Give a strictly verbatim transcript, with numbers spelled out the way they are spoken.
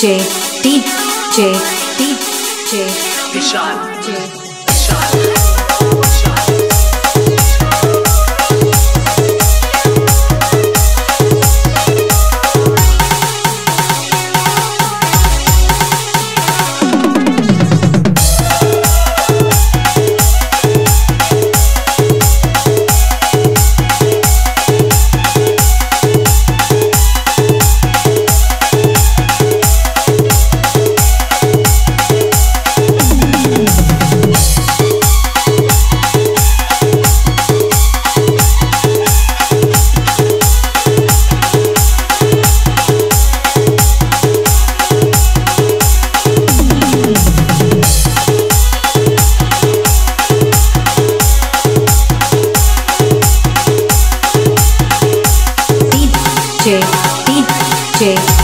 DJ DJ DJ Vishal J D J